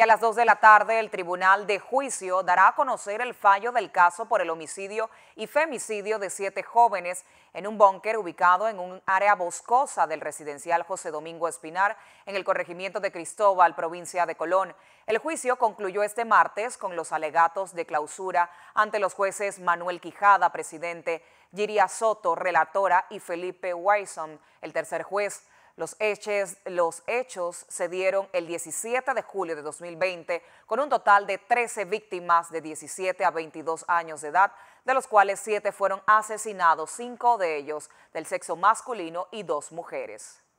Y a las 2 de la tarde el Tribunal de Juicio dará a conocer el fallo del caso por el homicidio y femicidio de 7 jóvenes en un búnker ubicado en un área boscosa del residencial José Domingo Espinar en el corregimiento de Cristóbal, provincia de Colón. El juicio concluyó este martes con los alegatos de clausura ante los jueces Manuel Quijada, presidente, Yiria Soto, relatora, y Felipe Weison, el tercer juez. Los hechos se dieron el 17 de julio de 2020 con un total de 13 víctimas de 17 a 22 años de edad, de los cuales 7 fueron asesinados, 5 de ellos del sexo masculino y 2 mujeres.